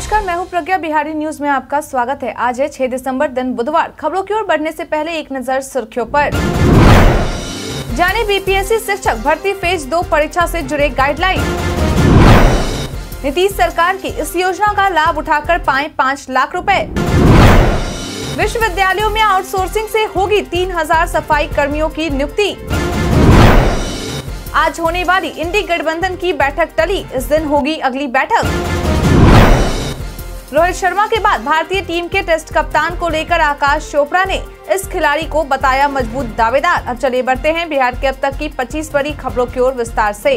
नमस्कार, मैं हूं प्रज्ञा बिहारी। न्यूज में आपका स्वागत है। आज है 6 दिसंबर दिन बुधवार। खबरों की ओर बढ़ने से पहले एक नजर सुर्खियों पर। जाने बीपीएससी शिक्षक भर्ती फेज 2 परीक्षा से जुड़े गाइडलाइन। नीतीश सरकार की इस योजना का लाभ उठाकर पाए 5 लाख रुपए। विश्वविद्यालयों में आउटसोर्सिंग से होगी 3000 सफाई कर्मियों की नियुक्ति। आज होने वाली इंडी गठबंधन की बैठक टली, इस दिन होगी अगली बैठक। रोहित शर्मा के बाद भारतीय टीम के टेस्ट कप्तान को लेकर आकाश चोपड़ा ने इस खिलाड़ी को बताया मजबूत दावेदार। अब चले बढ़ते हैं बिहार के अब तक की 25 बड़ी खबरों की ओर विस्तार से।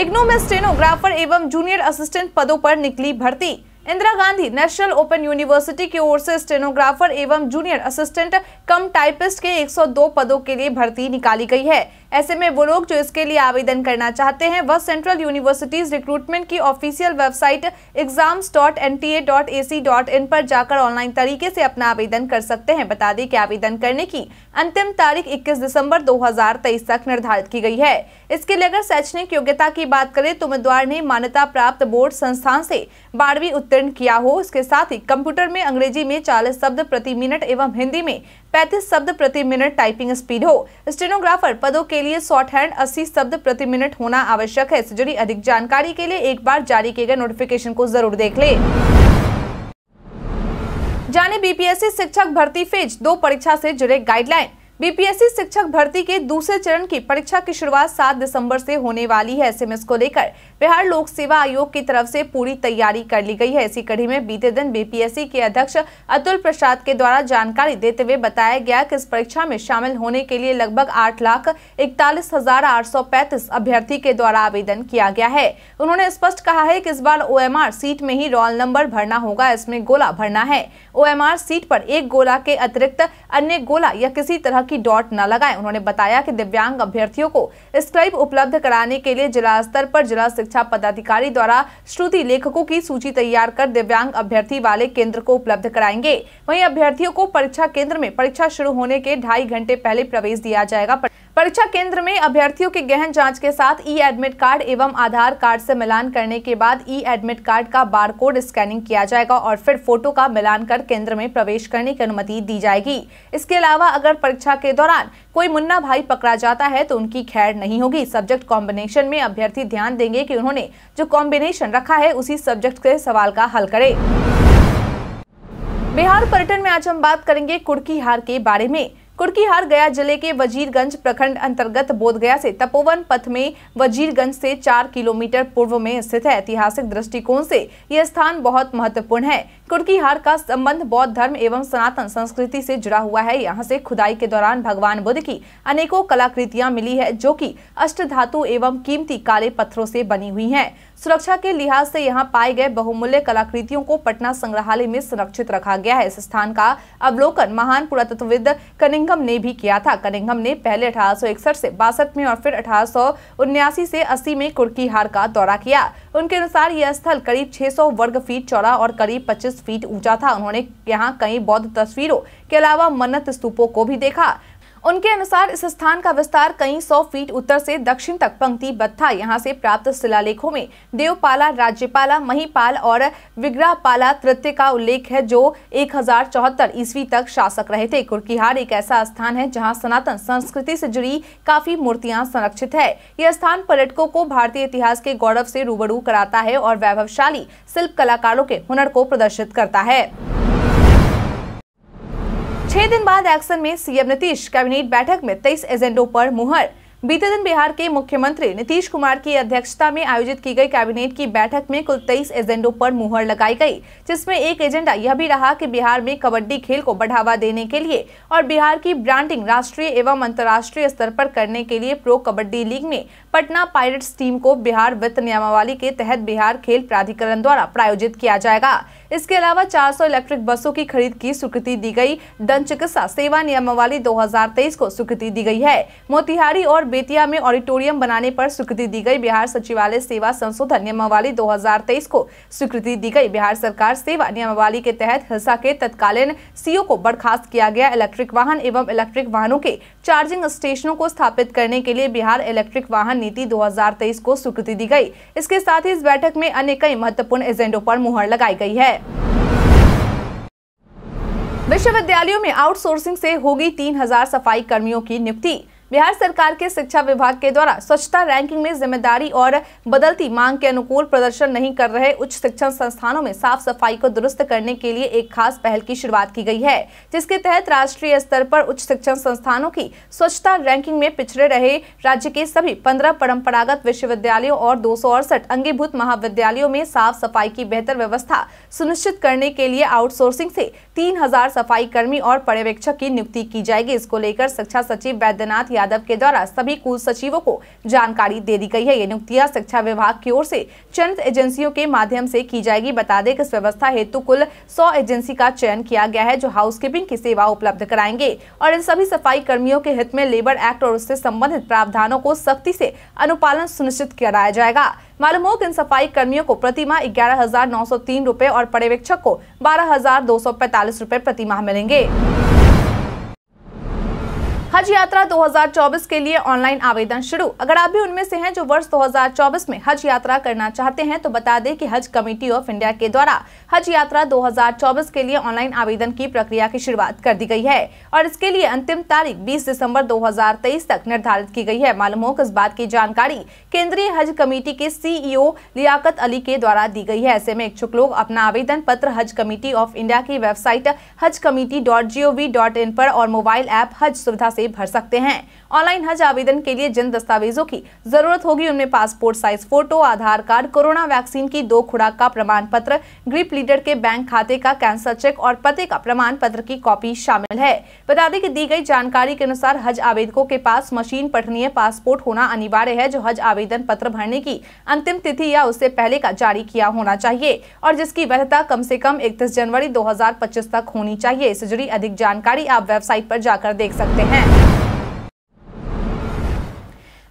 इग्नू में स्टेनोग्राफर एवं जूनियर असिस्टेंट पदों पर निकली भर्ती। Indira Gandhi national open university की ओर से स्टेनोग्राफर एवं जूनियर असिस्टेंट कम टाइपिस्ट के 102 पदों के लिए भर्ती निकाली गई है। ऐसे में वो लोग जो इसके लिए आवेदन करना चाहते हैं वह सेंट्रल यूनिवर्सिटीज रिक्रूटमेंट की ऑफिशियल वेबसाइट exams.nta.ac.in पर जाकर ऑनलाइन तरीके से अपना आवेदन कर सकते हैं। बता दें कि आवेदन करने की अंतिम तारीख 21 दिसंबर 2023 तक निर्धारित की गई है। इसके लिए अगर शैक्षणिक योग्यता की बात करें तो उम्मीदवार ने मान्यता प्राप्त बोर्ड संस्थान से 12वीं उत्तीर्ण किया हो, इसके साथ ही कंप्यूटर में अंग्रेजी में 40 शब्द प्रति मिनट एवं हिंदी में 35 शब्द प्रति मिनट टाइपिंग स्पीड हो। स्टेनोग्राफर पदों के लिए शॉर्ट हैंड 80 शब्द प्रति मिनट होना आवश्यक है। इससे जुड़ी अधिक जानकारी के लिए एक बार जारी किए गए नोटिफिकेशन को जरूर देख लें। जाने बीपीएससी शिक्षक भर्ती फेज 2 परीक्षा से जुड़े गाइडलाइन। बीपीएससी शिक्षक भर्ती के दूसरे चरण की परीक्षा की शुरुआत 7 दिसंबर से होने वाली है। ऐसे में इसको लेकर बिहार लोक सेवा आयोग की तरफ से पूरी तैयारी कर ली गई है। इसी कड़ी में बीते दिन बीपीएससी के अध्यक्ष अतुल प्रसाद के द्वारा जानकारी देते हुए बताया गया कि इस परीक्षा में शामिल होने के लिए लगभग 8,41,835 अभ्यर्थी के द्वारा आवेदन किया गया है। उन्होंने स्पष्ट कहा है कि इस बार OMR सीट में ही रोल नंबर भरना होगा, इसमें गोला भरना है। OMR सीट पर एक गोला के अतिरिक्त अन्य गोला या किसी तरह की डॉट न लगाएं। उन्होंने बताया कि दिव्यांग अभ्यर्थियों को स्क्राइब उपलब्ध कराने के लिए जिला स्तर पर जिला शिक्षा पदाधिकारी द्वारा श्रुति लेखकों की सूची तैयार कर दिव्यांग अभ्यर्थी वाले केंद्र को उपलब्ध कराएंगे। वहीं अभ्यर्थियों को परीक्षा केंद्र में परीक्षा शुरू होने के 2.5 घंटे पहले प्रवेश दिया जाएगा। परीक्षा केंद्र में अभ्यर्थियों के गहन जांच के साथ E-एडमिट कार्ड एवं आधार कार्ड से मिलान करने के बाद E-एडमिट कार्ड का बारकोड स्कैनिंग किया जाएगा और फिर फोटो का मिलान कर केंद्र में प्रवेश करने की अनुमति दी जाएगी। इसके अलावा अगर परीक्षा के दौरान कोई मुन्ना भाई पकड़ा जाता है तो उनकी खैर नहीं होगी। सब्जेक्ट कॉम्बिनेशन में अभ्यर्थी ध्यान देंगे कि उन्होंने जो कॉम्बिनेशन रखा है उसी सब्जेक्ट के सवाल का हल करे। बिहार पर्यटन में आज हम बात करेंगे कुर्कीहार के बारे में। कुर्कीहार गया जिले के वजीरगंज प्रखंड अंतर्गत बोध गया से तपोवन पथ में वजीरगंज से 4 किलोमीटर पूर्व में स्थित है। ऐतिहासिक दृष्टिकोण से यह स्थान बहुत महत्वपूर्ण है। कुर्कीहार का संबंध बौद्ध धर्म एवं सनातन संस्कृति से जुड़ा हुआ है। यहाँ से खुदाई के दौरान भगवान बुद्ध की अनेकों कलाकृतियाँ मिली है जो कि अष्टधातु एवं कीमती काले पत्थरों से बनी हुई है। सुरक्षा के लिहाज से यहाँ पाए गए बहुमूल्य कलाकृतियों को पटना संग्रहालय में संरक्षित रखा गया है। इस स्थान का अवलोकन महान पुरातत्वविद कनिंगम ने भी किया था। कनिंगम ने पहले 1861 से 62 में और फिर 1879 से 80 में कुर्कीहार का दौरा किया। उनके अनुसार यह स्थल करीब 600 वर्ग फीट चौड़ा और करीब 25 फीट ऊंचा था। उन्होंने यहाँ कई बौद्ध तस्वीरों के अलावा मन्नत स्तूपों को भी देखा। उनके अनुसार इस स्थान का विस्तार कई 100 फीट उत्तर से दक्षिण तक पंक्तिबद्ध था। यहाँ से प्राप्त शिलालेखों में देवपाला, राज्यपाल, महिपाल और विग्रहपाल तृतीय का उल्लेख है जो 1074 ईस्वी तक शासक रहे थे। कुर्कीहार एक ऐसा स्थान है जहाँ सनातन संस्कृति से जुड़ी काफी मूर्तियाँ संरक्षित है। यह स्थान पर्यटकों को भारतीय इतिहास के गौरव से रूबरू कराता है और वैभवशाली शिल्प कलाकारों के हुनर को प्रदर्शित करता है। 6 दिन बाद एक्शन में सीएम नीतीश, कैबिनेट बैठक में 23 एजेंडों पर मुहर। बीते दिन बिहार के मुख्यमंत्री नीतीश कुमार की अध्यक्षता में आयोजित की गई कैबिनेट की बैठक में कुल 23 एजेंडों पर मुहर लगाई गई, जिसमें एक एजेंडा यह भी रहा कि बिहार में कबड्डी खेल को बढ़ावा देने के लिए और बिहार की ब्रांडिंग राष्ट्रीय एवं अंतर्राष्ट्रीय स्तर पर करने के लिए प्रो कबड्डी लीग में पटना पायरेट्स टीम को बिहार वित्त नियमावली के तहत बिहार खेल प्राधिकरण द्वारा प्रायोजित किया जाएगा। इसके अलावा 400 इलेक्ट्रिक बसों की खरीद की स्वीकृति दी गई। दंत चिकित्सा सेवा नियमावली 2023 को स्वीकृति दी गई है। मोतिहारी और बेतिया में ऑडिटोरियम बनाने पर स्वीकृति दी गई। बिहार सचिवालय सेवा संशोधन नियमावली 2023 को स्वीकृति दी गई। बिहार सरकार सेवा नियमावली के तहत हिस्सा के तत्कालीन सीओ को बर्खास्त किया गया। इलेक्ट्रिक वाहन एवं इलेक्ट्रिक वाहनों के चार्जिंग स्टेशनों को स्थापित करने के लिए बिहार इलेक्ट्रिक वाहन नीति 2023 को स्वीकृति दी गई। इसके साथ ही इस बैठक में अन्य कई महत्वपूर्ण एजेंडों पर मुहर लगाई गई है। विश्वविद्यालयों में आउटसोर्सिंग से होगी 3000 सफाई कर्मियों की नियुक्ति। बिहार सरकार के शिक्षा विभाग के द्वारा स्वच्छता रैंकिंग में जिम्मेदारी और बदलती मांग के अनुकूल प्रदर्शन नहीं कर रहे उच्च शिक्षण संस्थानों में साफ सफाई को दुरुस्त करने के लिए एक खास पहल की शुरुआत की गई है, जिसके तहत राष्ट्रीय स्तर पर उच्च शिक्षण संस्थानों की स्वच्छता रैंकिंग में पिछड़े रहे राज्य के सभी 15 परंपरागत विश्वविद्यालयों और 268 अंगीभूत महाविद्यालयों में साफ सफाई की बेहतर व्यवस्था सुनिश्चित करने के लिए आउटसोर्सिंग से 3000 सफाई कर्मी और पर्यवेक्षक की नियुक्ति की जाएगी। इसको लेकर शिक्षा सचिव बैद्यनाथ यादव के द्वारा सभी कुल सचिवों को जानकारी दे दी गई है। ये नियुक्तियां शिक्षा विभाग की ओर से चयनित एजेंसियों के माध्यम से की जाएगी। बता दें कि इस व्यवस्था हेतु कुल 100 एजेंसी का चयन किया गया है जो हाउसकीपिंग की सेवा उपलब्ध कराएंगे और इन सभी सफाई कर्मियों के हित में लेबर एक्ट और उससे संबंधित प्रावधानों को सख्ती से अनुपालन सुनिश्चित कराया जाएगा। मालूम हो कि इन सफाई कर्मियों को प्रतिमाह 11,903 रुपए और पर्यवेक्षक को 12,245 रुपए प्रतिमाह मिलेंगे। हज यात्रा 2024 के लिए ऑनलाइन आवेदन शुरू। अगर आप भी उनमें से हैं जो वर्ष 2024 में हज यात्रा करना चाहते हैं तो बता दें कि हज कमेटी ऑफ इंडिया के द्वारा हज यात्रा 2024 के लिए ऑनलाइन आवेदन की प्रक्रिया की शुरुआत कर दी गई है और इसके लिए अंतिम तारीख 20 दिसंबर 2023 तक निर्धारित की गई है। मालूम हो कि इस बात की जानकारी केंद्रीय हज कमेटी के CEO रियाकत अली के द्वारा दी गई है। ऐसे में इच्छुक लोग अपना आवेदन पत्र हज कमेटी ऑफ इंडिया की वेबसाइट hajcommittee.gov.in पर और मोबाइल ऐप हज सुविधा भर सकते हैं। ऑनलाइन हज आवेदन के लिए जिन दस्तावेजों की जरूरत होगी उनमें passport size photo, Aadhaar card, corona vaccine की 2 खुराक का प्रमाण पत्र, ग्रिप लीडर के बैंक खाते का कैंसर चेक और पते का प्रमाण पत्र की कॉपी शामिल है। बता दें कि दी गई जानकारी के अनुसार हज आवेदकों के पास मशीन पठनीय पासपोर्ट होना अनिवार्य है जो हज आवेदन पत्र भरने की अंतिम तिथि या उससे पहले का जारी किया होना चाहिए और जिसकी वैधता कम से कम 31 जनवरी 2025 तक होनी चाहिए। इससे जुड़ी अधिक जानकारी आप वेबसाइट पर जाकर देख सकते हैं।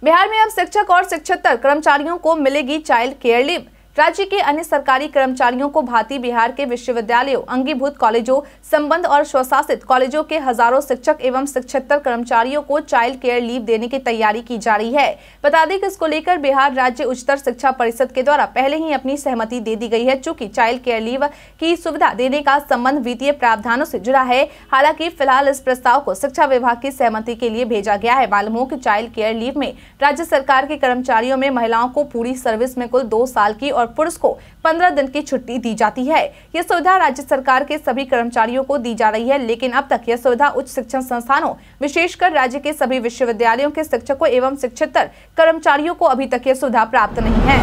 बिहार में अब शिक्षक और शिक्षकेतर कर्मचारियों को मिलेगी चाइल्ड केयर लीव। राज्य के अन्य सरकारी कर्मचारियों को भांति बिहार के विश्वविद्यालयों, अंगीभूत कॉलेजों, संबद्ध और स्वशासित कॉलेजों के हजारों शिक्षक एवं शिक्षकेतर कर्मचारियों को चाइल्ड केयर लीव देने की तैयारी की जा रही है। बता दें कि इसको लेकर बिहार राज्य उच्चतर शिक्षा परिषद के द्वारा पहले ही अपनी सहमति दे दी गई है। चूँकि चाइल्ड केयर लीव की सुविधा देने का संबंध वित्तीय प्रावधानों से जुड़ा है, हालांकि फिलहाल इस प्रस्ताव को शिक्षा विभाग की सहमति के लिए भेजा गया है। मालूम हो कि चाइल्ड केयर लीव में राज्य सरकार के कर्मचारियों में महिलाओं को पूरी सर्विस में कुल 2 साल की और पुरुष को 15 दिन की छुट्टी दी जाती है। यह सुविधा राज्य सरकार के सभी कर्मचारियों को दी जा रही है, लेकिन अब तक यह सुविधा उच्च शिक्षण संस्थानों, विशेषकर राज्य के सभी विश्वविद्यालयों के शिक्षकों एवं शिक्षकेतर कर्मचारियों को अभी तक यह सुविधा प्राप्त नहीं है।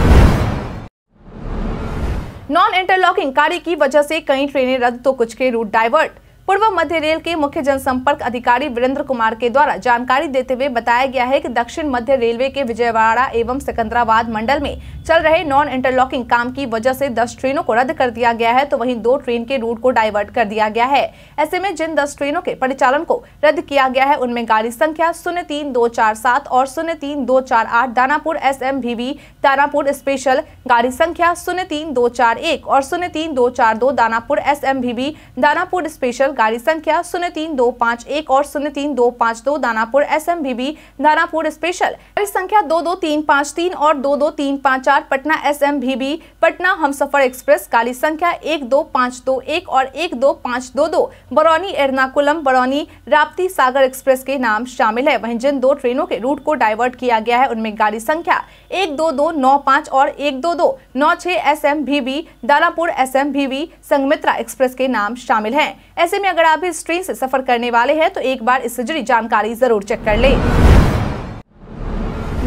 नॉन इंटरलॉकिंग कार्य की वजह से कई ट्रेनें रद्द तो कुछ के रूट डाइवर्ट। पूर्व मध्य रेल के मुख्य जनसंपर्क अधिकारी वीरेंद्र कुमार के द्वारा जानकारी देते हुए बताया गया है कि दक्षिण मध्य रेलवे के विजयवाड़ा एवं सिकंदराबाद मंडल में चल रहे नॉन इंटरलॉकिंग काम की वजह से 10 ट्रेनों को रद्द कर दिया गया है तो वहीं 2 ट्रेन के रूट को डाइवर्ट कर दिया गया है। ऐसे में जिन 10 ट्रेनों के परिचालन को रद्द किया गया है उनमें गाड़ी संख्या 03247 और 03248 दानापुर SMVV दानापुर स्पेशल, गाड़ी संख्या 03241 और 03242 दानापुर SMVV दानापुर स्पेशल, गाड़ी संख्या 03251 और 03252 दानापुर SMVV दानापुर स्पेशल, गाड़ी संख्या 22353 और 22354 पटना SMVV पटना हमसफर एक्सप्रेस, गाड़ी संख्या 12521 और 12522 बरौनी एर्नाकुलम बरौनी राप्ती सागर एक्सप्रेस के नाम शामिल है। वहीं जिन 2 ट्रेनों के रूट को डाइवर्ट किया गया है उनमें गाड़ी संख्या 12295 और 12296 SMVV Danapur SMVV Sanghamitra express के नाम शामिल है। ऐसे में अगर आप इस ट्रेन से सफर करने वाले हैं तो एक बार इससे जुड़ी जानकारी जरूर चेक कर लें।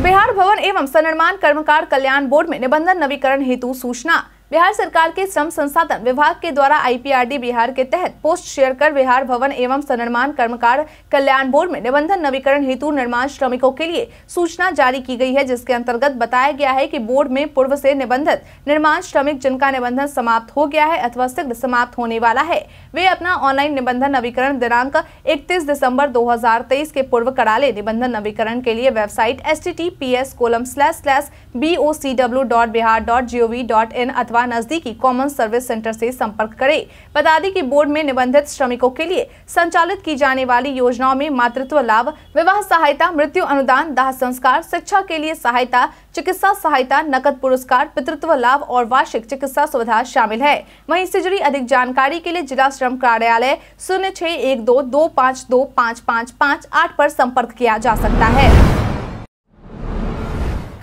बिहार भवन एवं संनिर्माण कर्मकार कल्याण बोर्ड में निबंधन नवीकरण हेतु सूचना। बिहार सरकार के श्रम संसाधन विभाग के द्वारा IPRD बिहार के तहत पोस्ट शेयर कर बिहार भवन एवं संनिर्माण कर्मकार कल्याण बोर्ड में निबंधन नवीकरण हेतु निर्माण श्रमिकों के लिए सूचना जारी की गई है, जिसके अंतर्गत बताया गया है कि बोर्ड में पूर्व से निबंधित निर्माण श्रमिक जिनका निबंधन समाप्त हो गया है अथवा शीघ्र समाप्त होने वाला है वे अपना ऑनलाइन निबंधन नवीकरण दिनांक 31 दिसंबर 2023 के पूर्व करा ले। निबंधन नवीकरण के लिए वेबसाइट https://bocw.bihar.gov.in अथवा अथवा नजदीकी कॉमन सर्विस सेंटर से संपर्क करें। बता दें कि बोर्ड में निबंधित श्रमिकों के लिए संचालित की जाने वाली योजनाओं में मातृत्व लाभ, विवाह सहायता, मृत्यु अनुदान, दाह संस्कार, शिक्षा के लिए सहायता, चिकित्सा सहायता, नकद पुरस्कार, पितृत्व लाभ और वार्षिक चिकित्सा सुविधा शामिल है। वहीं इससे जुड़ी अधिक जानकारी के लिए जिला श्रम कार्यालय 06122525558 पर संपर्क किया जा सकता है।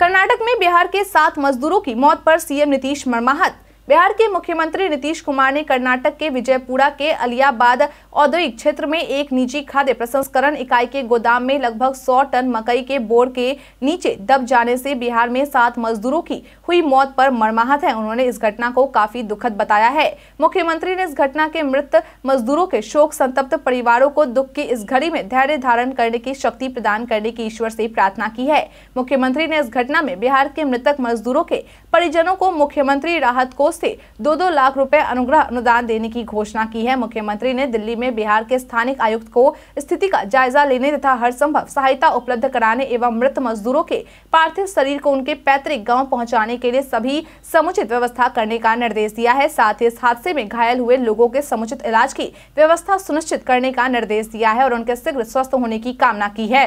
कर्नाटक में बिहार के 7 मजदूरों की मौत पर सीएम नीतीश मर्माहत। बिहार के मुख्यमंत्री नीतीश कुमार ने कर्नाटक के विजयपुरा के अलियाबाद औद्योगिक क्षेत्र में एक निजी खाद्य प्रसंस्करण इकाई के गोदाम में लगभग 100 टन मकई के बोर के नीचे दब जाने से बिहार में 7 मजदूरों की हुई मौत पर मर्माहत है। उन्होंने इस घटना को काफी दुखद बताया है। मुख्यमंत्री ने इस घटना के मृत मजदूरों के शोक संतप्त परिवारों को दुख की इस घड़ी में धैर्य धारण करने की शक्ति प्रदान करने की ईश्वर से प्रार्थना की है। मुख्यमंत्री ने इस घटना में बिहार के मृतक मजदूरों के परिजनों को मुख्यमंत्री राहत कोष से 2-2 लाख रुपए अनुग्रह अनुदान देने की घोषणा की है। मुख्यमंत्री ने दिल्ली में बिहार के स्थानिक आयुक्त को स्थिति का जायजा लेने तथा हर संभव सहायता उपलब्ध कराने एवं मृत मजदूरों के पार्थिव शरीर को उनके पैतृक गांव पहुंचाने के लिए सभी समुचित व्यवस्था करने का निर्देश दिया है। साथ ही इस हादसे में घायल हुए लोगों के समुचित इलाज की व्यवस्था सुनिश्चित करने का निर्देश दिया है और उनके शीघ्र स्वस्थ होने की कामना की है।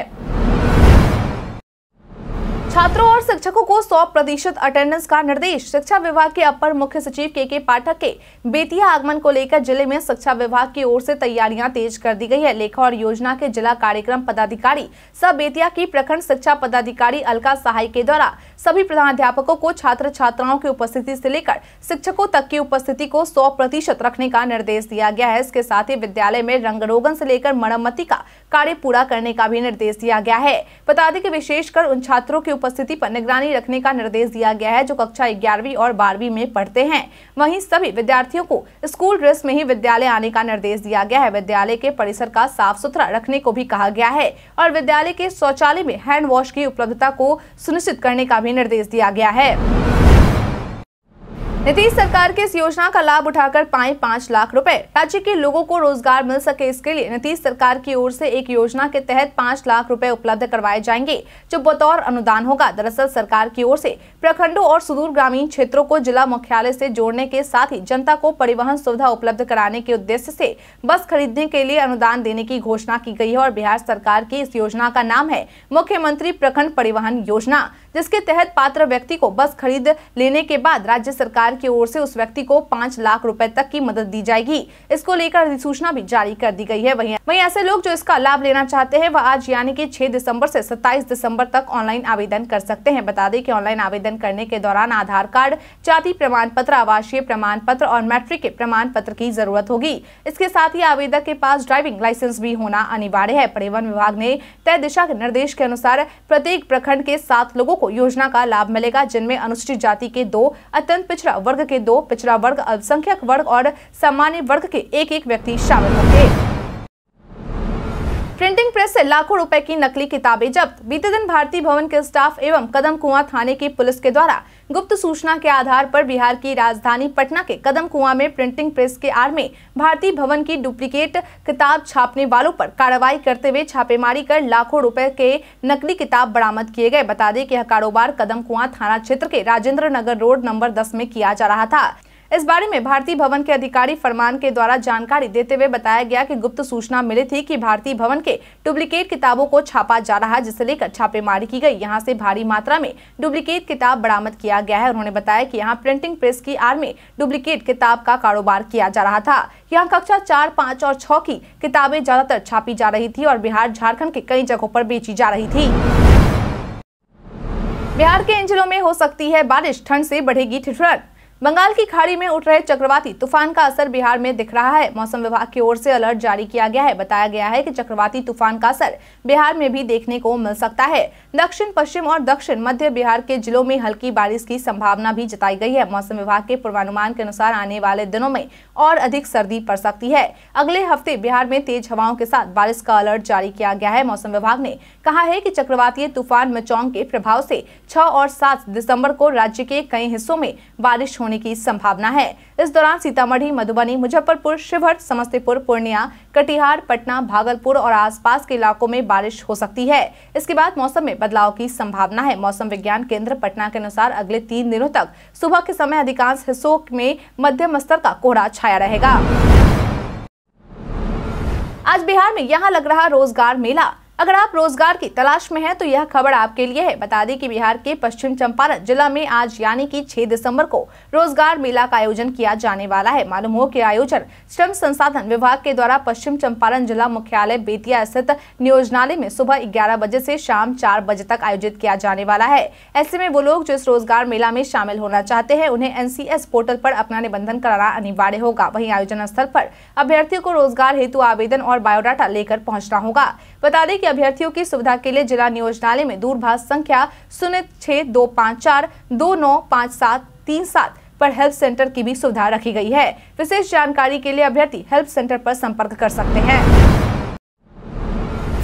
छात्रों और शिक्षकों को 100% अटेंडेंस का निर्देश। शिक्षा विभाग के अपर मुख्य सचिव के पाठक के बेतिया आगमन को लेकर जिले में शिक्षा विभाग की ओर से तैयारियां तेज कर दी गई है। लेखा और योजना के जिला कार्यक्रम पदाधिकारी सह बेतिया की प्रखंड शिक्षा पदाधिकारी अलका सहाय के द्वारा सभी प्रधानाध्यापकों को छात्र छात्राओं की उपस्थिति से लेकर शिक्षकों तक की उपस्थिति को 100% रखने का निर्देश दिया गया है। इसके साथ ही विद्यालय में रंगरोगन से लेकर मरम्मती का कार्य पूरा करने का भी निर्देश दिया गया है। बता दें कि विशेषकर उन छात्रों की उपस्थिति पर निगरानी रखने का निर्देश दिया गया है जो कक्षा 11वीं और 12वीं में पढ़ते हैं। वहीं सभी विद्यार्थियों को स्कूल ड्रेस में ही विद्यालय आने का निर्देश दिया गया है। विद्यालय के परिसर का साफ सुथरा रखने को भी कहा गया है और विद्यालय के शौचालय में हैंड वॉश की उपलब्धता को सुनिश्चित करने का भी निर्देश दिया गया है। नीतीश सरकार के इस योजना का लाभ उठाकर पाएं 5 लाख रुपए। राज्य के लोगों को रोजगार मिल सके इसके लिए नीतीश सरकार की ओर से एक योजना के तहत 5 लाख रुपए उपलब्ध करवाए जाएंगे जो बतौर अनुदान होगा। दरअसल सरकार की ओर से प्रखंडों और सुदूर ग्रामीण क्षेत्रों को जिला मुख्यालय से जोड़ने के साथ ही जनता को परिवहन सुविधा उपलब्ध कराने के उद्देश्य से बस खरीदने के लिए अनुदान देने की घोषणा की गई है और बिहार सरकार की इस योजना का नाम है मुख्यमंत्री प्रखंड परिवहन योजना, जिसके तहत पात्र व्यक्ति को बस खरीद लेने के बाद राज्य सरकार की ओर से उस व्यक्ति को 5 लाख रुपए तक की मदद दी जाएगी। इसको लेकर अधिसूचना भी जारी कर दी गई है। वहीं ऐसे लोग जो इसका लाभ लेना चाहते हैं वह आज यानी कि 6 दिसंबर से 27 दिसंबर तक ऑनलाइन आवेदन कर सकते हैं। बता दें कि ऑनलाइन आवेदन करने के दौरान आधार कार्ड, जाति प्रमाण पत्र, आवासीय प्रमाण पत्र और मैट्रिक के प्रमाण पत्र की जरूरत होगी। इसके साथ ही आवेदक के पास ड्राइविंग लाइसेंस भी होना अनिवार्य है। परिवहन विभाग ने तय दिशा के निर्देश के अनुसार प्रत्येक प्रखंड के 7 लोगों को योजना का लाभ मिलेगा, जिनमें अनुसूचित जाति के 2, अत्यंत पिछड़ा वर्ग के 2, पिछड़ा वर्ग, अल्पसंख्यक वर्ग और सामान्य वर्ग के 1-1 व्यक्ति शामिल होंगे। प्रिंटिंग प्रेस से लाखों रुपए की नकली किताबें जब्त। बीते दिन भारतीय भवन के स्टाफ एवं कदम कुआ थाने की पुलिस के द्वारा गुप्त सूचना के आधार पर बिहार की राजधानी पटना के कदम कुआ में प्रिंटिंग प्रेस के आड़ में भारतीय भवन की डुप्लीकेट किताब छापने वालों पर कार्रवाई करते हुए छापेमारी कर लाखों रुपए के नकली किताब बरामद किए गए। बता दें कि यह कारोबार कदम कुआ थाना क्षेत्र के राजेंद्र नगर रोड नंबर 10 में किया जा रहा था। इस बारे में भारतीय भवन के अधिकारी फरमान के द्वारा जानकारी देते हुए बताया गया कि गुप्त सूचना मिली थी कि भारतीय भवन के डुप्लीकेट किताबों को छापा जा रहा है, जिसे लेकर छापेमारी की गई। यहां से भारी मात्रा में डुप्लीकेट किताब बरामद किया गया है। उन्होंने बताया कि यहां प्रिंटिंग प्रेस की आड़ में डुप्लीकेट किताब का कारोबार किया जा रहा था। यहाँ कक्षा 4, 5 और 6 की किताबें ज्यादातर छापी जा रही थी और बिहार, झारखण्ड के कई जगहों पर बेची जा रही थी। बिहार के इन जिलों में हो सकती है बारिश, ठंड से बढ़ेगी ठिठुरन। बंगाल की खाड़ी में उठ रहे चक्रवाती तूफान का असर बिहार में दिख रहा है। मौसम विभाग की ओर से अलर्ट जारी किया गया है। बताया गया है कि चक्रवाती तूफान का असर बिहार में भी देखने को मिल सकता है। दक्षिण पश्चिम और दक्षिण मध्य बिहार के जिलों में हल्की बारिश की संभावना भी जताई गई है। मौसम विभाग के पूर्वानुमान के अनुसार आने वाले दिनों में और अधिक सर्दी पड़ सकती है। अगले हफ्ते बिहार में तेज हवाओं के साथ बारिश का अलर्ट जारी किया गया है। मौसम विभाग ने कहा है कि चक्रवातीय तूफान मचौंग के प्रभाव से 6 और 7 दिसंबर को राज्य के कई हिस्सों में बारिश होने की संभावना है। इस दौरान सीतामढ़ी, मधुबनी, मुजफ्फरपुर, शिवहर, समस्तीपुर, पूर्णिया, कटिहार, पटना, भागलपुर और आसपास के इलाकों में बारिश हो सकती है। इसके बाद मौसम में बदलाव की संभावना है। मौसम विज्ञान केंद्र पटना के अनुसार अगले 3 दिनों तक सुबह के समय अधिकांश हिस्सों में मध्यम स्तर का कोहरा छाया रहेगा। आज बिहार में यहाँ लग रहा रोजगार मेला। अगर आप रोजगार की तलाश में हैं तो यह खबर आपके लिए है। बता दें कि बिहार के पश्चिम चंपारण जिला में आज यानी कि 6 दिसंबर को रोजगार मेला का आयोजन किया जाने वाला है। मालूम हो कि आयोजन श्रम संसाधन विभाग के द्वारा पश्चिम चंपारण जिला मुख्यालय बेतिया स्थित नियोजनालय में सुबह 11 बजे से शाम 4 बजे तक आयोजित किया जाने वाला है। ऐसे में वो लोग जो इस रोजगार मेला में शामिल होना चाहते हैं उन्हें NCS पोर्टल पर अपना निबंधन कराना अनिवार्य होगा। वहीं आयोजन स्थल पर अभ्यर्थियों को रोजगार हेतु आवेदन और बायोडाटा लेकर पहुँचना होगा। बता दें कि अभ्यर्थियों की सुविधा के लिए जिला नियोजनालय में दूरभाष संख्या 06254295737 पर हेल्प सेंटर की भी सुविधा रखी गई है। विशेष जानकारी के लिए अभ्यर्थी हेल्प सेंटर पर संपर्क कर सकते हैं।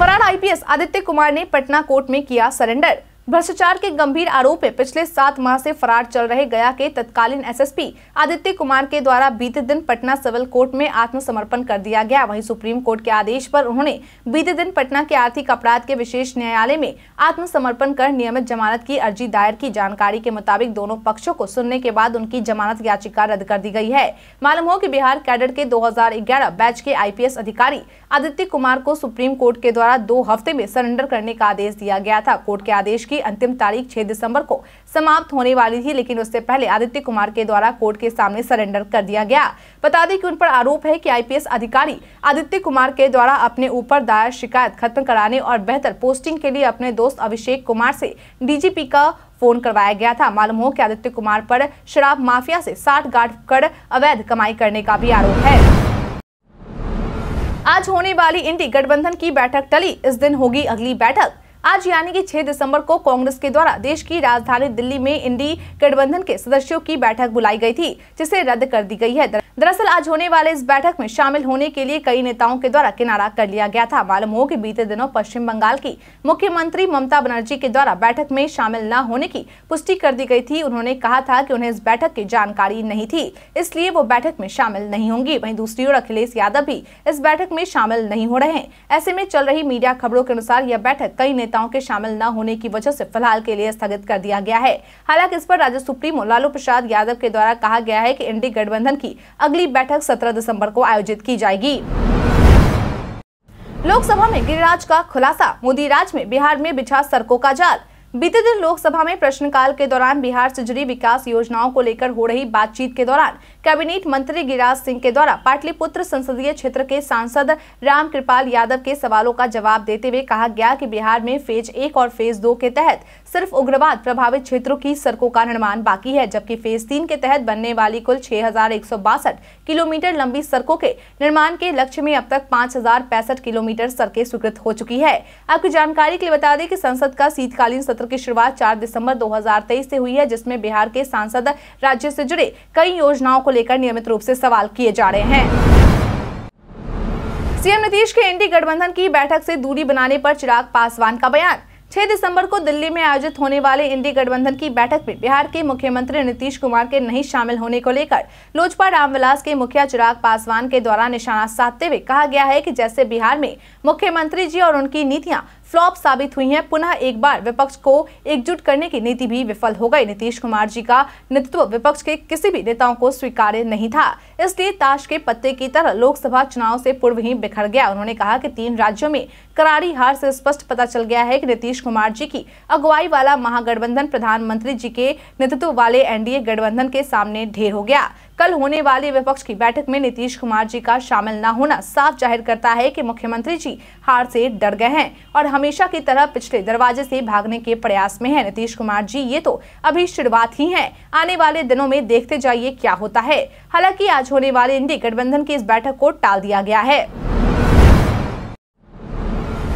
फरार IPS अदित्य कुमार ने पटना कोर्ट में किया सरेंडर। भ्रष्टाचार के गंभीर आरोप में पिछले 7 माह से फरार चल रहे गया के तत्कालीन SSP आदित्य कुमार के द्वारा बीते दिन पटना सिविल कोर्ट में आत्मसमर्पण कर दिया गया। वहीं सुप्रीम कोर्ट के आदेश पर उन्होंने बीते दिन पटना के आर्थिक अपराध के विशेष न्यायालय में आत्मसमर्पण कर नियमित जमानत की अर्जी दायर की। जानकारी के मुताबिक दोनों पक्षों को सुनने के बाद उनकी जमानत याचिका रद्द कर दी गई है। मालूम हो कि बिहार कैडर के 2011 बैच के IPS अधिकारी आदित्य कुमार को सुप्रीम कोर्ट के द्वारा 2 हफ्ते में सरेंडर करने का आदेश दिया गया था। कोर्ट के आदेश की अंतिम तारीख 6 दिसंबर को समाप्त होने वाली थी, लेकिन उससे पहले आदित्य कुमार के द्वारा कोर्ट के सामने सरेंडर कर दिया गया। बता दें कि उन पर आरोप है कि IPS अधिकारी आदित्य कुमार के द्वारा अपने ऊपर दायर शिकायत खत्म कराने और बेहतर पोस्टिंग के लिए अपने दोस्त अभिषेक कुमार से DGP का फोन करवाया गया था। मालूम हो कि आदित्य कुमार पर शराब माफिया से साठगांठ कर अवैध कमाई करने का भी आरोप है। आज होने वाली इंडी गठबंधन की बैठक टली। इस दिन होगी अगली बैठक। आज यानी कि 6 दिसंबर को कांग्रेस के द्वारा देश की राजधानी दिल्ली में इंडी गठबंधन के सदस्यों की बैठक बुलाई गई थी, जिसे रद्द कर दी गई है। दरअसल आज होने वाले इस बैठक में शामिल होने के लिए कई नेताओं के द्वारा किनारा कर लिया गया था। मालूम हो कि बीते दिनों पश्चिम बंगाल की मुख्यमंत्री ममता बनर्जी के द्वारा बैठक में शामिल न होने की पुष्टि कर दी गई थी। उन्होंने कहा था कि उन्हें इस बैठक की जानकारी नहीं थी, इसलिए वो बैठक में शामिल नहीं होंगी। वहीं दूसरी ओर अखिलेश यादव भी इस बैठक में शामिल नहीं हो रहे हैं। ऐसे में चल रही मीडिया खबरों के अनुसार यह बैठक कई नेताओं के शामिल न होने की वजह से फिलहाल के लिए स्थगित कर दिया गया है। हालांकि इस पर राज्य सुप्रीमो लालू प्रसाद यादव के द्वारा कहा गया है कि इंडी गठबंधन की अगली बैठक 17 दिसंबर को आयोजित की जाएगी। लोकसभा में गिरिराज का खुलासा। मोदी राज में बिहार में बिछा सड़कों का जाल। बीते दिन लोकसभा में प्रश्नकाल के दौरान बिहार से जुड़ी विकास योजनाओं को लेकर हो रही बातचीत के दौरान कैबिनेट मंत्री गिरिराज सिंह के द्वारा पाटलिपुत्र संसदीय क्षेत्र के सांसद रामकृपाल यादव के सवालों का जवाब देते हुए कहा गया कि बिहार में फेज 1 और फेज 2 के तहत सिर्फ उग्रवाद प्रभावित क्षेत्रों की सड़कों का निर्माण बाकी है, जबकि फेज 3 के तहत बनने वाली कुल 6,162 किलोमीटर लंबी सड़कों के निर्माण के लक्ष्य में अब तक 5,065 किलोमीटर सड़कें स्वीकृत हो चुकी है। आपकी जानकारी के लिए बता दें कि संसद का शीतकालीन सत्र की शुरुआत 4 दिसंबर 2023 से हुई है, जिसमें बिहार के सांसद राज्य से जुड़े कई योजनाओं को लेकर नियमित रूप से सवाल किए जा रहे हैं। सीएम नीतीश के इंडी गठबंधन की बैठक से दूरी बनाने पर चिराग पासवान का बयान। 6 दिसंबर को दिल्ली में आयोजित होने वाले इंडी गठबंधन की बैठक में बिहार के मुख्यमंत्री नीतीश कुमार के नहीं शामिल होने को लेकर लोजपा रामविलास के मुखिया चिराग पासवान के द्वारा निशाना साधते हुए कहा गया है कि जैसे बिहार में मुख्यमंत्री जी और उनकी नीतियां फ्लॉप साबित हुई हैं, पुनः एक बार विपक्ष को एकजुट करने की नीति भी विफल हो गई। नीतीश कुमार जी का नेतृत्व विपक्ष के किसी भी नेताओं को स्वीकार्य नहीं था, इसलिए ताश के पत्ते की तरह लोकसभा चुनाव से पूर्व ही बिखर गया। उन्होंने कहा कि 3 राज्यों में करारी हार से स्पष्ट पता चल गया है कि नीतीश कुमार जी की अगुवाई वाला महागठबंधन प्रधानमंत्री जी के नेतृत्व वाले NDA गठबंधन के सामने ढेर हो गया। कल होने वाली विपक्ष की बैठक में नीतीश कुमार जी का शामिल न होना साफ जाहिर करता है कि मुख्यमंत्री जी हार से डर गए हैं और हमेशा की तरह पिछले दरवाजे से भागने के प्रयास में हैं। नीतीश कुमार जी, ये तो अभी शुरुआत ही है, आने वाले दिनों में देखते जाइए क्या होता है। हालांकि आज होने वाले इंडी गठबंधन की इस बैठक को टाल दिया गया है।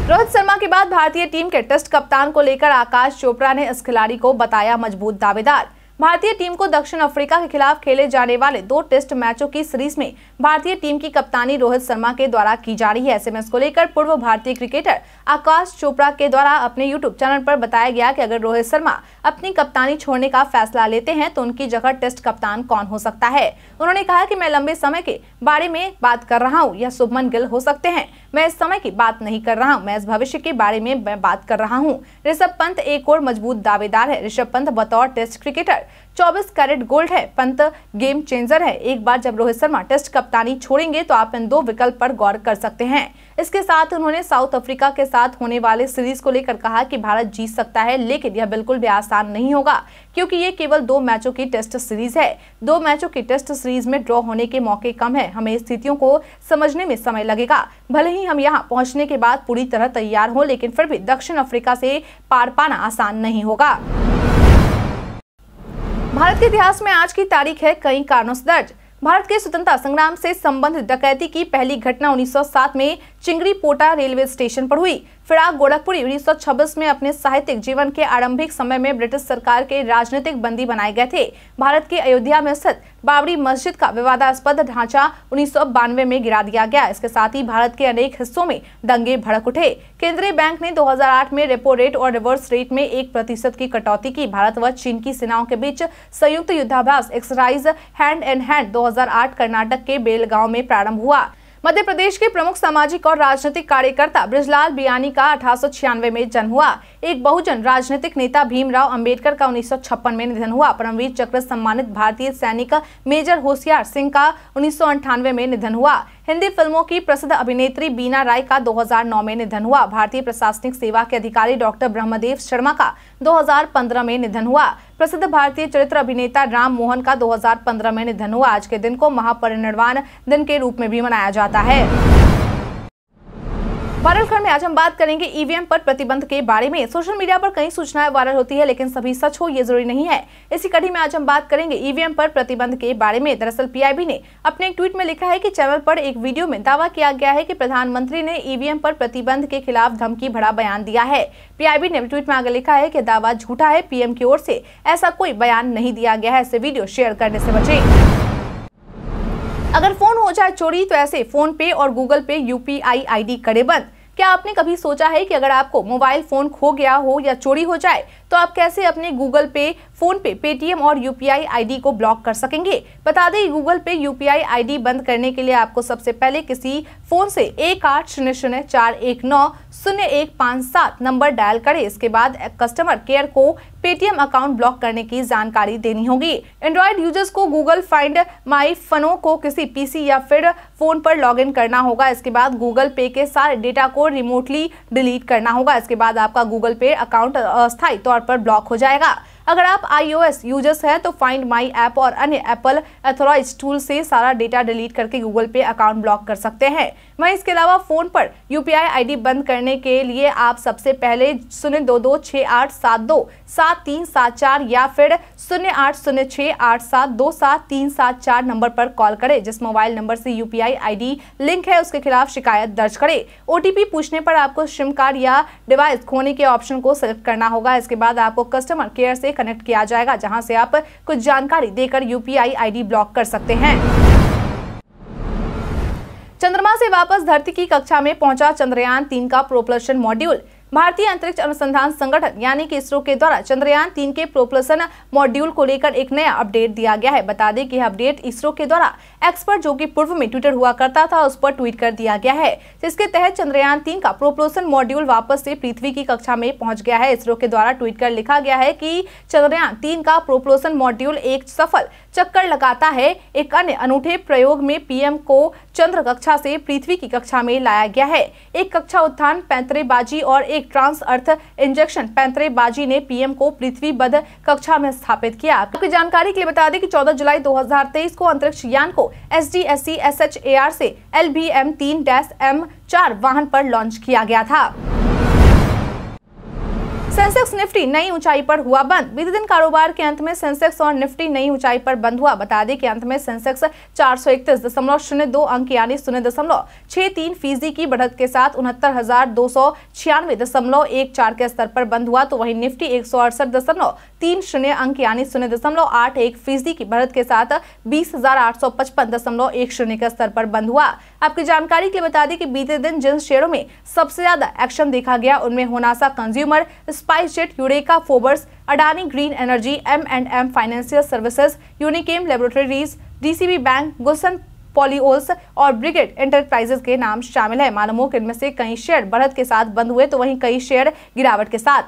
रोहित शर्मा के बाद भारतीय टीम के टेस्ट कप्तान को लेकर आकाश चोपड़ा ने इस खिलाड़ी को बताया मजबूत दावेदार। भारतीय टीम को दक्षिण अफ्रीका के खिलाफ खेले जाने वाले 2 टेस्ट मैचों की सीरीज में भारतीय टीम की कप्तानी रोहित शर्मा के द्वारा की जा रही है। ऐसे में इसको लेकर पूर्व भारतीय क्रिकेटर आकाश चोपड़ा के द्वारा अपने यूट्यूब चैनल पर बताया गया कि अगर रोहित शर्मा अपनी कप्तानी छोड़ने का फैसला लेते हैं तो उनकी जगह टेस्ट कप्तान कौन हो सकता है। उन्होंने कहा कि मैं लंबे समय के बारे में बात कर रहा हूँ, यह शुभमन गिल हो सकते हैं। मैं इस समय की बात नहीं कर रहा हूँ, मैं इस भविष्य के बारे में बात कर रहा हूँ। ऋषभ पंत एक और मजबूत दावेदार है। ऋषभ पंत बतौर टेस्ट क्रिकेटर 24 कैरेट गोल्ड है। पंत गेम चेंजर है। एक बार जब रोहित शर्मा टेस्ट कप्तानी छोड़ेंगे तो आप इन 2 विकल्प पर गौर कर सकते हैं। इसके साथ उन्होंने साउथ अफ्रीका के साथ होने वाले सीरीज को लेकर कहा कि भारत जीत सकता है, लेकिन यह बिल्कुल भी आसान नहीं होगा क्योंकि ये केवल 2 मैचों की टेस्ट सीरीज है। 2 मैचों की टेस्ट सीरीज में ड्रॉ होने के मौके कम है। हमें स्थितियों को समझने में समय लगेगा। भले ही हम यहाँ पहुँचने के बाद पूरी तरह तैयार हों, लेकिन फिर भी दक्षिण अफ्रीका से पार पाना आसान नहीं होगा। भारत के इतिहास में आज की तारीख है कई कारणों से दर्ज। भारत के स्वतंत्रता संग्राम से संबंधित डकैती की पहली घटना 1907 में चिंगरीपोटा रेलवे स्टेशन पर हुई। फिराक गोरखपुरी 1926 में अपने साहित्यिक जीवन के आरंभिक समय में ब्रिटिश सरकार के राजनीतिक बंदी बनाए गए थे। भारत के अयोध्या में स्थित बाबरी मस्जिद का विवादास्पद ढांचा 1992 में गिरा दिया गया। इसके साथ ही भारत के अनेक हिस्सों में दंगे भड़क उठे। केंद्रीय बैंक ने 2008 में रेपो रेट और रिवर्स रेट में 1% की कटौती की। भारत व चीन की सेनाओं के बीच संयुक्त युद्धाभ्यास exercise hand and hand 2008 Karnataka के बेलगांव में प्रारंभ हुआ। मध्य प्रदेश के प्रमुख सामाजिक और राजनीतिक कार्यकर्ता बृजलाल बियानी का 1896 में जन्म हुआ। एक बहुजन राजनीतिक नेता भीमराव अंबेडकर का 1956 में निधन हुआ। परमवीर चक्र सम्मानित भारतीय सैनिक मेजर होशियार सिंह का 1998 में निधन हुआ। हिंदी फिल्मों की प्रसिद्ध अभिनेत्री बीना राय का 2009 में निधन हुआ। भारतीय प्रशासनिक सेवा के अधिकारी डॉक्टर ब्रह्मदेव शर्मा का 2015 में निधन हुआ। प्रसिद्ध भारतीय चरित्र अभिनेता राम मोहन का 2015 में निधन हुआ। आज के दिन को महापरिनिर्वाण दिन के रूप में भी मनाया जाता है। वायरल खंड में आज हम बात करेंगे ईवीएम पर प्रतिबंध के बारे में। सोशल मीडिया पर कई सूचनाएं वायरल होती है, लेकिन सभी सच हो ये जरूरी नहीं है। इसी कड़ी में आज हम बात करेंगे ईवीएम पर प्रतिबंध के बारे में। दरअसल पीआईबी ने अपने एक ट्वीट में लिखा है कि चैनल पर एक वीडियो में दावा किया गया है कि प्रधानमंत्री ने ईवीएम पर प्रतिबंध के खिलाफ धमकी भरा बयान दिया है। पीआईबी ने ट्वीट में आगे लिखा है कि दावा झूठा है। पीएम की ओर से ऐसा कोई बयान नहीं दिया गया है। इसे वीडियो शेयर करने से बचें। अगर फोन हो जाए चोरी तो ऐसे फोन पे और गूगल पे यूपीआई आईडी करें बंद। क्या आपने कभी सोचा है कि अगर आपको मोबाइल फोन खो गया हो या चोरी हो जाए तो आप कैसे अपने गूगल पे, फोन पे, पेटीएम और यूपीआई आईडी को ब्लॉक कर सकेंगे। बता दें गूगल पे यूपीआई आईडी बंद करने के लिए आपको सबसे पहले किसी फोन से 1800-419-0157 नंबर डायल करें। इसके बाद कस्टमर केयर को पेटीएम अकाउंट ब्लॉक करने की जानकारी देनी होगी। एंड्रॉइड यूजर्स को गूगल फाइंड माई फनो को किसी पीसी या फिर फोन पर लॉगिन करना होगा। इसके बाद गूगल पे के सारे डेटा को रिमोटली डिलीट करना होगा। इसके बाद आपका गूगल पे अकाउंट अस्थायी तौर पर ब्लॉक हो जाएगा। अगर आप iOS यूजर्स हैं तो फाइंड माई ऐप और अन्य एप्पल अथोराइज टूल से सारा डेटा डिलीट करके गूगल पे अकाउंट ब्लॉक कर सकते हैं। वहीं इसके अलावा फोन पर यूपीआई आईडी बंद करने के लिए आप सबसे पहले 02268727374 या फिर 08068727374 नंबर पर कॉल करें। जिस मोबाइल नंबर से यूपीआई आईडी लिंक है उसके खिलाफ शिकायत दर्ज करें। OTP पूछने पर आपको सिम कार्ड या डिवाइस खोने के ऑप्शन को सेलेक्ट करना होगा। इसके बाद आपको कस्टमर केयर से कनेक्ट किया जाएगा, जहां से आप कुछ जानकारी देकर यूपीआई आईडी ब्लॉक कर सकते हैं। चंद्रमा से वापस धरती की कक्षा में पहुंचा चंद्रयान-3 का प्रोपल्शन मॉड्यूल। भारतीय अंतरिक्ष अनुसंधान संगठन यानी कि इसरो के द्वारा चंद्रयान-3 के प्रोपल्सन मॉड्यूल को लेकर एक नया अपडेट दिया गया है। बता दें कि यह अपडेट इसरो के द्वारा एक्सपर्ट जो कि पूर्व में ट्विटर हुआ करता था उस पर ट्वीट कर दिया गया है, जिसके तहत चंद्रयान-3 का प्रोपल्सन मॉड्यूल वापस से पृथ्वी की कक्षा में पहुंच गया है। इसरो के द्वारा ट्वीट कर लिखा गया है कि चंद्रयान-3 का प्रोपल्सन मॉड्यूल एक सफल चक्कर लगाता है। एक अन्य अनूठे प्रयोग में पीएम को चंद्र कक्षा से पृथ्वी की कक्षा में लाया गया है। एक कक्षा उत्थान पैंतरेबाजी और एक ट्रांस अर्थ इंजेक्शन पैंतरेबाजी ने पीएम को पृथ्वी बद्ध कक्षा में स्थापित किया। आपकी जानकारी के लिए बता दें कि 14 जुलाई 2023 को अंतरिक्ष यान को SDSC SHAR से LBM-3-M4 वाहन पर लॉन्च किया गया था। सेंसेक्स निफ्टी नई ऊंचाई पर हुआ बंद। बीते दिन कारोबार के अंत में सेंसेक्स और निफ्टी नई ऊंचाई पर बंद हुआ। बता दें कि अंत में सेंसेक्स 431.02 अंक यानी 0.63 फीसदी की बढ़त के साथ 69,296.14 के स्तर पर बंद हुआ, तो वहीं निफ्टी 168.30 अंक यानी 0.81 फीसदी की बढ़त के साथ 20,855.10 के स्तर पर बंद हुआ। आपकी जानकारी के लिए बता दें कि बीते दिन जिन शेयरों में सबसे ज्यादा एक्शन देखा गया उनमें Honasa consumer, SpiceJet, Eureka Forbes, Adani green energy, M&M financial services, Unichem laboratories, DCB bank, Gulshan पॉलिओल्स और ब्रिगेड एंटरप्राइजेस के नाम शामिल है। मालूम हो कि इनमें से कई शेयर बढ़त के साथ बंद हुए तो वहीं कई शेयर गिरावट के साथ।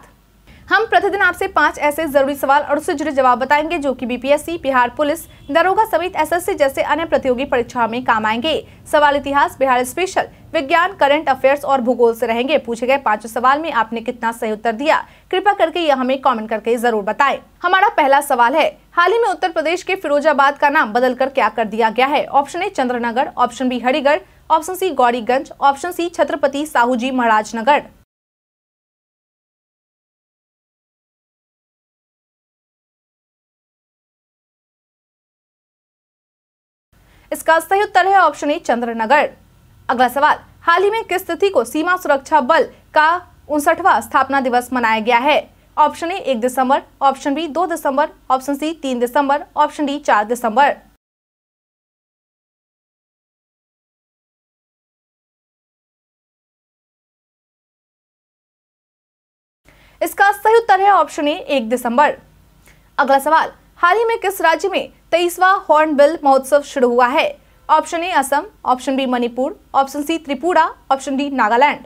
हम प्रतिदिन आपसे 5 ऐसे जरूरी सवाल और उससे जुड़े जवाब बताएंगे जो कि बीपीएससी, बिहार पुलिस, दरोगा समेत SSC जैसे अन्य प्रतियोगी परीक्षाओं में काम आएंगे। सवाल इतिहास, बिहार स्पेशल, विज्ञान, करंट अफेयर्स और भूगोल से रहेंगे। पूछे गए 5 सवाल में आपने कितना सही उत्तर दिया, कृपया करके यह हमें कमेंट करके जरूर बताएं। हमारा पहला सवाल है, हाल ही में उत्तर प्रदेश के फिरोजाबाद का नाम बदलकर क्या कर दिया गया है? Option A Chandranagar, option B Harigarh, option C Gauriganj, option C Chhatrapati Sahu ji Maharaj Nagar. इसका सही उत्तर है ऑप्शन A चंद्रनगर। अगला सवाल, हाल ही में किस तिथि को सीमा सुरक्षा बल का 59वां स्थापना दिवस मनाया गया है? ऑप्शन A 1 दिसंबर, ऑप्शन B 2 दिसंबर, ऑप्शन C 3 दिसंबर, ऑप्शन D 4 दिसंबर। इसका सही उत्तर है ऑप्शन A 1 दिसंबर। अगला सवाल, हाल ही में किस राज्य में 23वां हॉर्नबिल महोत्सव शुरू हुआ है? Option A Assam, option B Manipur, option C Tripura, option D Nagaland.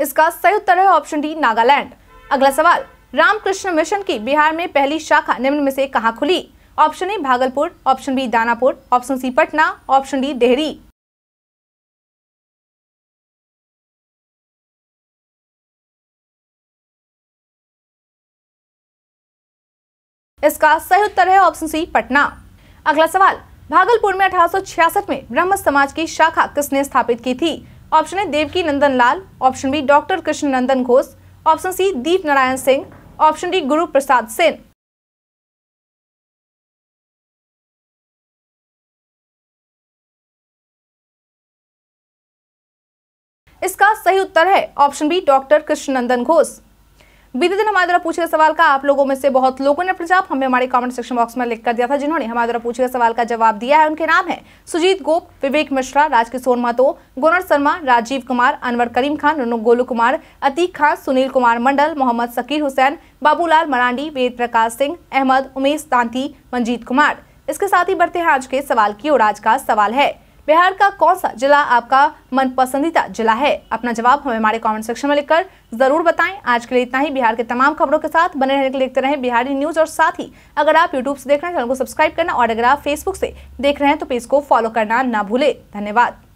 इसका सही उत्तर है ऑप्शन D नागालैंड। अगला सवाल, रामकृष्ण मिशन की बिहार में पहली शाखा निम्न में से कहां खुली? Option A Bhagalpur, option B Danapur, option C Patna, option D Dehri. इसका सही उत्तर है ऑप्शन C पटना। अगला सवाल, भागलपुर में 1866 में ब्रह्म समाज की शाखा किसने स्थापित की थी? Option A Devaki Nandan Lal, option B doctor Krishna Nandan Ghosh, option C Deep Narayan Singh, option D Guru Prasad Sen. इसका सही उत्तर है option B doctor Krishna Nandan Ghosh. बीते दिन हमारे द्वारा पूछे गए सवाल का आप लोगों में से बहुत लोगों ने प्रस्ताव हमें हमारे कमेंट सेक्शन बॉक्स में लिख कर दिया था। जिन्होंने हमारे द्वारा पूछे गए सवाल का जवाब दिया है उनके नाम है सुजीत गोप, विवेक मिश्रा, राजकिशोर महतो, गुनर शर्मा, राजीव कुमार, अनवर करीम खान, रुनु गोलू कुमार, अतीक खान, सुनील कुमार मंडल, मोहम्मद शकीर हुसैन, बाबूलाल मरांडी, वेद प्रकाश सिंह, अहमद, उमेश तांती, मंजीत कुमार। इसके साथ ही बढ़ते हैं आज के सवाल की और आज का सवाल है, बिहार का कौन सा जिला आपका मन पसंदीदा जिला है? अपना जवाब हमें हमारे कमेंट सेक्शन में लिखकर जरूर बताएं। आज के लिए इतना ही। बिहार के तमाम खबरों के साथ बने रहने के लिए देखते रहें बिहारी न्यूज, और साथ ही अगर आप YouTube से देख रहे हैं चैनल को सब्सक्राइब करना, और अगर आप Facebook से देख रहे हैं तो पेज को फॉलो करना ना भूले। धन्यवाद।